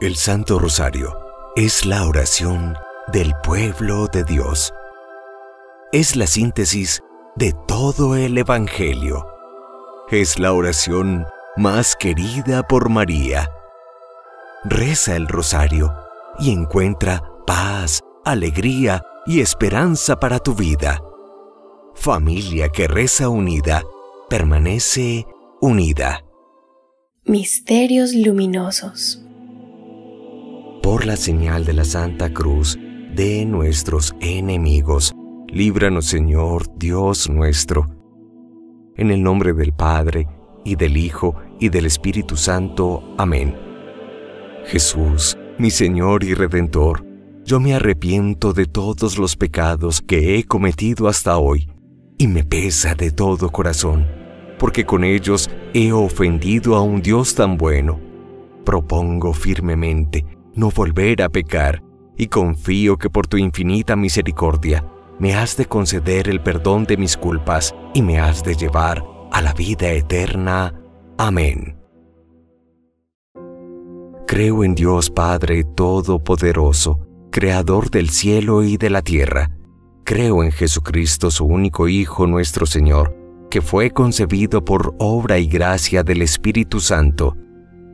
El Santo Rosario es la oración del pueblo de Dios. Es la síntesis de todo el Evangelio. Es la oración más querida por María. Reza el Rosario y encuentra paz, alegría y esperanza para tu vida. Familia que reza unida, permanece unida. Misterios Luminosos. Por la señal de la Santa Cruz de nuestros enemigos, líbranos, Señor, Dios nuestro. En el nombre del Padre, y del Hijo, y del Espíritu Santo. Amén. Jesús, mi Señor y Redentor, yo me arrepiento de todos los pecados que he cometido hasta hoy, y me pesa de todo corazón, porque con ellos he ofendido a un Dios tan bueno. Propongo firmemente no volver a pecar, y confío que por tu infinita misericordia me has de conceder el perdón de mis culpas y me has de llevar a la vida eterna. Amén. Creo en Dios Padre Todopoderoso, Creador del cielo y de la tierra. Creo en Jesucristo, su único Hijo, nuestro Señor, que fue concebido por obra y gracia del Espíritu Santo.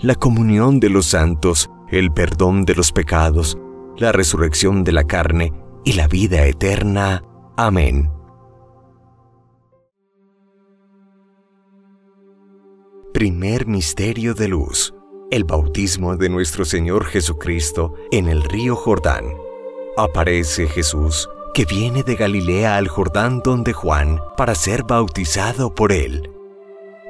la comunión de los santos, el perdón de los pecados, la resurrección de la carne y la vida eterna. Amén. Primer Misterio de Luz. El bautismo de nuestro Señor Jesucristo en el río Jordán. Aparece Jesús, que viene de Galilea al Jordán donde Juan, para ser bautizado por él.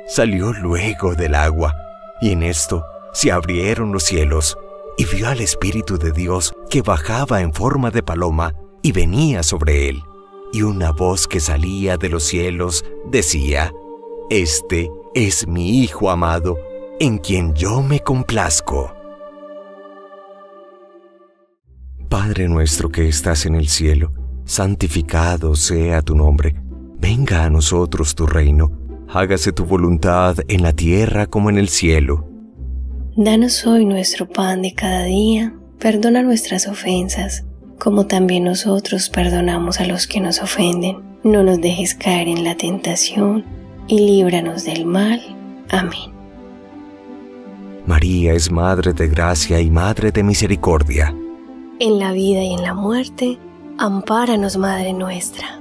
Salió luego del agua, y en esto se abrieron los cielos, y vio al Espíritu de Dios que bajaba en forma de paloma y venía sobre él. Y una voz que salía de los cielos decía: «Este es mi Hijo amado, en quien yo me complazco». Padre nuestro que estás en el cielo, santificado sea tu nombre. Venga a nosotros tu reino. Hágase tu voluntad en la tierra como en el cielo. Danos hoy nuestro pan de cada día. Perdona nuestras ofensas, como también nosotros perdonamos a los que nos ofenden. No nos dejes caer en la tentación, y líbranos del mal. Amén. María es Madre de Gracia y Madre de Misericordia. En la vida y en la muerte, ampáranos, Madre nuestra.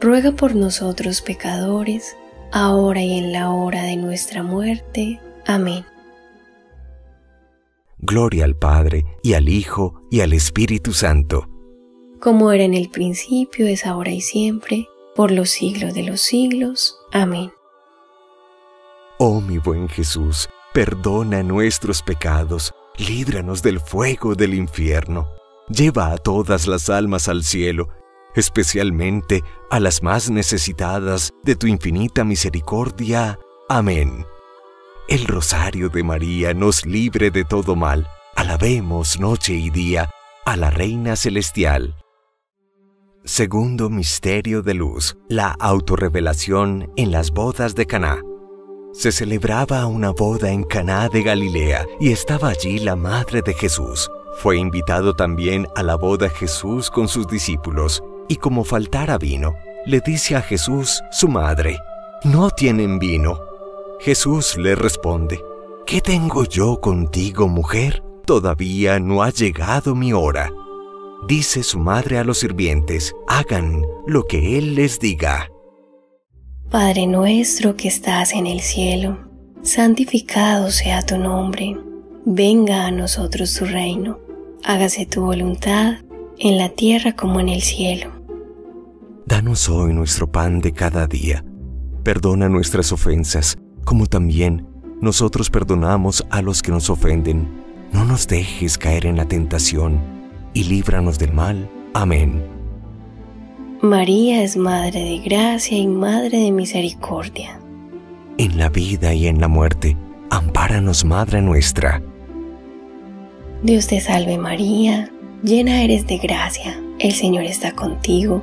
ruega por nosotros pecadores, ahora y en la hora de nuestra muerte. Amén. Gloria al Padre, y al Hijo, y al Espíritu Santo. Como era en el principio, es ahora y siempre, por los siglos de los siglos. Amén. Oh mi buen Jesús, perdona nuestros pecados, líbranos del fuego del infierno. Lleva a todas las almas al cielo, especialmente a las más necesitadas de tu infinita misericordia. Amén. El Rosario de María nos libre de todo mal. Alabemos noche y día a la Reina Celestial. Segundo Misterio de Luz, la autorrevelación en las bodas de Caná. Se celebraba una boda en Caná de Galilea y estaba allí la madre de Jesús. Fue invitado también a la boda Jesús con sus discípulos, y como faltara vino, le dice a Jesús su madre: «No tienen vino». Jesús le responde: «¿Qué tengo yo contigo, mujer? Todavía no ha llegado mi hora». Dice su madre a los sirvientes: «Hagan lo que Él les diga». Padre nuestro que estás en el cielo, santificado sea tu nombre. Venga a nosotros tu reino. Hágase tu voluntad, en la tierra como en el cielo. Danos hoy nuestro pan de cada día. Perdona nuestras ofensas, como también nosotros perdonamos a los que nos ofenden. No nos dejes caer en la tentación, y líbranos del mal. Amén. María es Madre de Gracia y Madre de Misericordia. En la vida y en la muerte, ampáranos, Madre nuestra. Dios te salve María, llena eres de gracia. El Señor está contigo.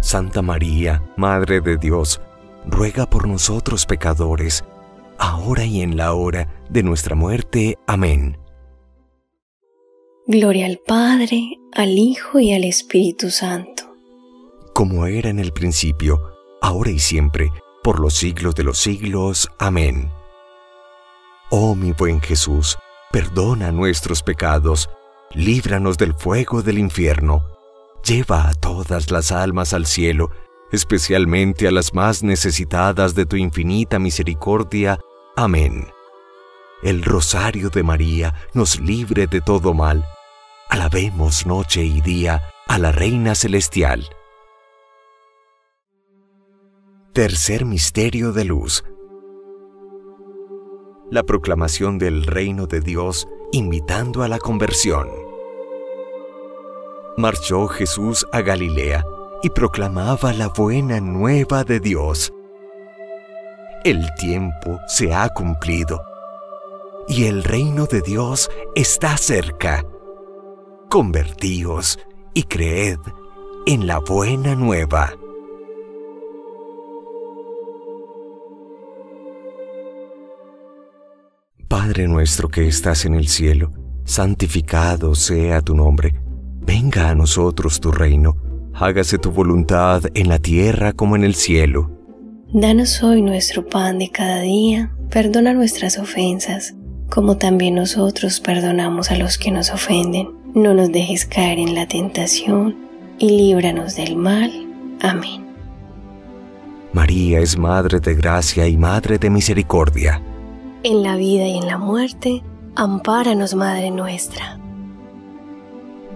Santa María, Madre de Dios, ruega por nosotros pecadores, ahora y en la hora de nuestra muerte. Amén. Gloria al Padre, al Hijo y al Espíritu Santo. Como era en el principio, ahora y siempre, por los siglos de los siglos. Amén. Oh mi buen Jesús, perdona nuestros pecados, líbranos del fuego del infierno, lleva a todas las almas al cielo, especialmente a las más necesitadas de tu infinita misericordia. Amén. El Rosario de María nos libre de todo mal. Alabemos noche y día a la Reina Celestial. Tercer Misterio de Luz. La proclamación del Reino de Dios invitando a la conversión. Marchó Jesús a Galilea y proclamaba la buena nueva de Dios. El tiempo se ha cumplido y el reino de Dios está cerca. Convertíos y creed en la buena nueva. Padre nuestro que estás en el cielo, santificado sea tu nombre. Venga a nosotros tu reino. Hágase tu voluntad en la tierra como en el cielo. Danos hoy nuestro pan de cada día. Perdona nuestras ofensas, como también nosotros perdonamos a los que nos ofenden. No nos dejes caer en la tentación y líbranos del mal. Amén. María es Madre de Gracia y Madre de Misericordia. En la vida y en la muerte, ampáranos, Madre nuestra.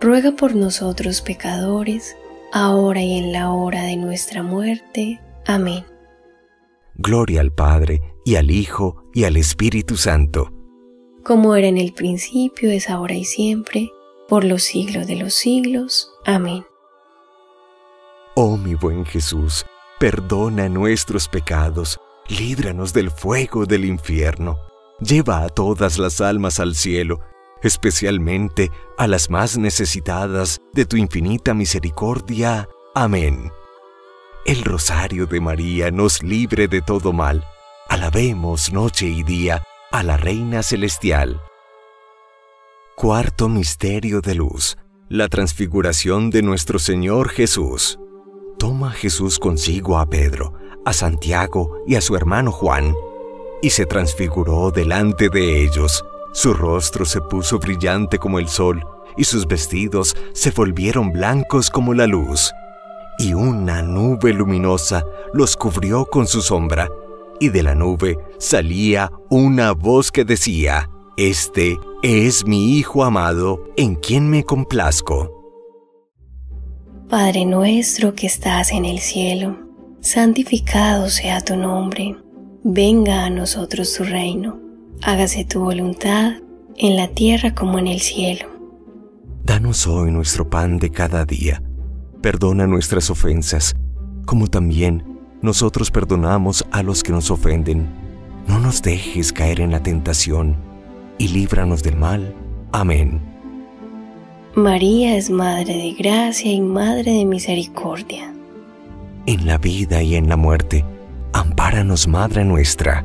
ruega por nosotros pecadores, ahora y en la hora de nuestra muerte. Amén. Gloria al Padre, y al Hijo, y al Espíritu Santo. Como era en el principio, es ahora y siempre, por los siglos de los siglos. Amén. Oh mi buen Jesús, perdona nuestros pecados, líbranos del fuego del infierno. Lleva a todas las almas al cielo, especialmente a las más necesitadas de tu infinita misericordia. Amén. El Rosario de María nos libre de todo mal. Alabemos noche y día a la Reina Celestial. Cuarto Misterio de Luz, la Transfiguración de nuestro Señor Jesús. Toma Jesús consigo a Pedro, a Santiago y a su hermano Juan, y se transfiguró delante de ellos. Su rostro se puso brillante como el sol, y sus vestidos se volvieron blancos como la luz. Y una nube luminosa los cubrió con su sombra, y de la nube salía una voz que decía: «Este es mi Hijo amado, en quien me complazco». Padre nuestro que estás en el cielo, santificado sea tu nombre. Venga a nosotros tu reino. Hágase tu voluntad, en la tierra como en el cielo. Danos hoy nuestro pan de cada día. Perdona nuestras ofensas, como también nosotros perdonamos a los que nos ofenden. No nos dejes caer en la tentación, y líbranos del mal. Amén. María es Madre de Gracia y Madre de Misericordia. En la vida y en la muerte, ampáranos, Madre nuestra.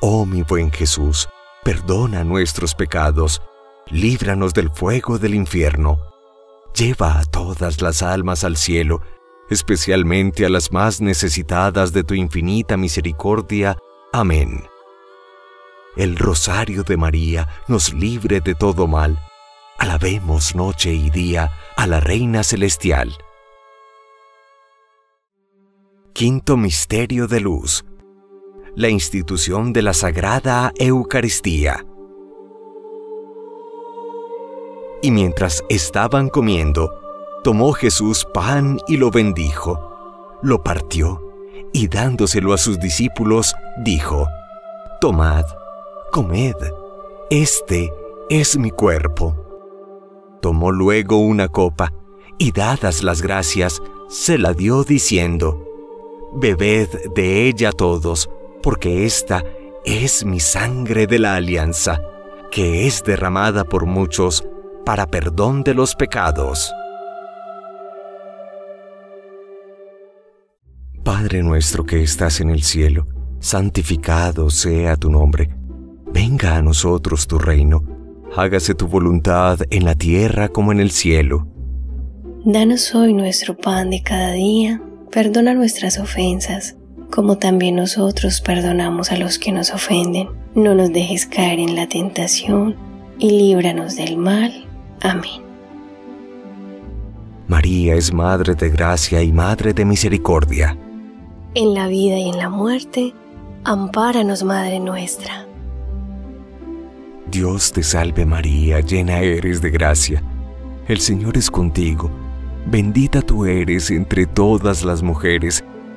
Oh mi buen Jesús, perdona nuestros pecados, líbranos del fuego del infierno. Lleva a todas las almas al cielo, especialmente a las más necesitadas de tu infinita misericordia. Amén. El Rosario de María nos libre de todo mal. Alabemos noche y día a la Reina Celestial. Quinto Misterio de Luz. La institución de la Sagrada Eucaristía. Y mientras estaban comiendo, tomó Jesús pan y lo bendijo, lo partió, y dándoselo a sus discípulos, dijo: «Tomad, comed, este es mi cuerpo». Tomó luego una copa, y dadas las gracias, se la dio diciendo, «Bebed de ella todos, porque esta es mi sangre de la alianza, que es derramada por muchos para perdón de los pecados». Padre nuestro que estás en el cielo, santificado sea tu nombre. Venga a nosotros tu reino. Hágase tu voluntad en la tierra como en el cielo. Danos hoy nuestro pan de cada día. Perdona nuestras ofensas, como también nosotros perdonamos a los que nos ofenden. No nos dejes caer en la tentación y líbranos del mal. Amén. María es Madre de Gracia y Madre de Misericordia. En la vida y en la muerte, ampáranos, Madre nuestra. Dios te salve María, llena eres de gracia. El Señor es contigo, bendita tú eres entre todas las mujeres,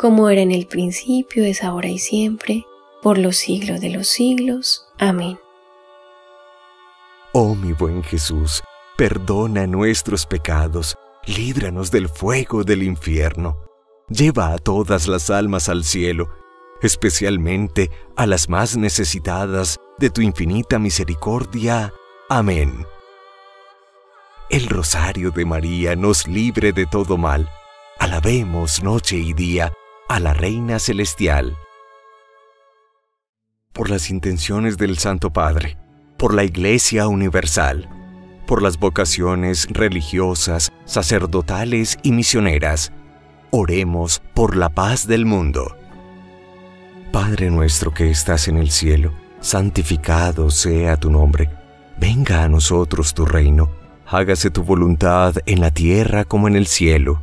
como era en el principio, es ahora y siempre, por los siglos de los siglos. Amén. Oh mi buen Jesús, perdona nuestros pecados, líbranos del fuego del infierno. Lleva a todas las almas al cielo, especialmente a las más necesitadas de tu infinita misericordia. Amén. El Rosario de María nos libre de todo mal. Alabemos noche y día a la Reina Celestial. Por las intenciones del Santo Padre, por la Iglesia Universal, por las vocaciones religiosas, sacerdotales y misioneras, oremos por la paz del mundo. Padre nuestro que estás en el cielo, santificado sea tu nombre. Venga a nosotros tu reino. Hágase tu voluntad en la tierra como en el cielo.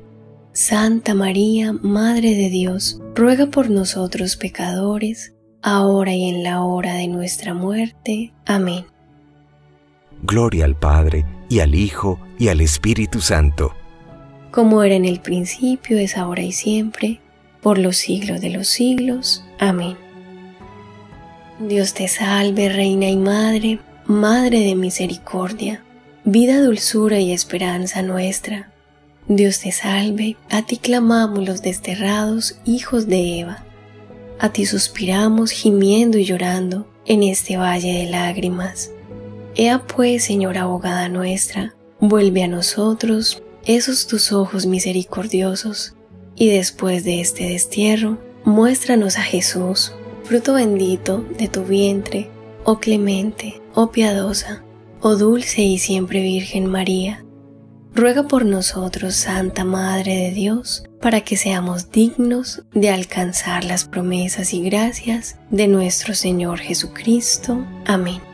Santa María, Madre de Dios, ruega por nosotros pecadores, ahora y en la hora de nuestra muerte. Amén. Gloria al Padre, y al Hijo, y al Espíritu Santo. Como era en el principio, es ahora y siempre, por los siglos de los siglos. Amén. Dios te salve, Reina y Madre, Madre de misericordia, vida, dulzura y esperanza nuestra. Dios te salve, a ti clamamos los desterrados hijos de Eva. A ti suspiramos gimiendo y llorando en este valle de lágrimas. Ea pues, Señora abogada nuestra, vuelve a nosotros esos tus ojos misericordiosos, y después de este destierro, muéstranos a Jesús, fruto bendito de tu vientre, oh clemente, oh piadosa, oh dulce y siempre Virgen María. Ruega por nosotros, Santa Madre de Dios, para que seamos dignos de alcanzar las promesas y gracias de nuestro Señor Jesucristo. Amén.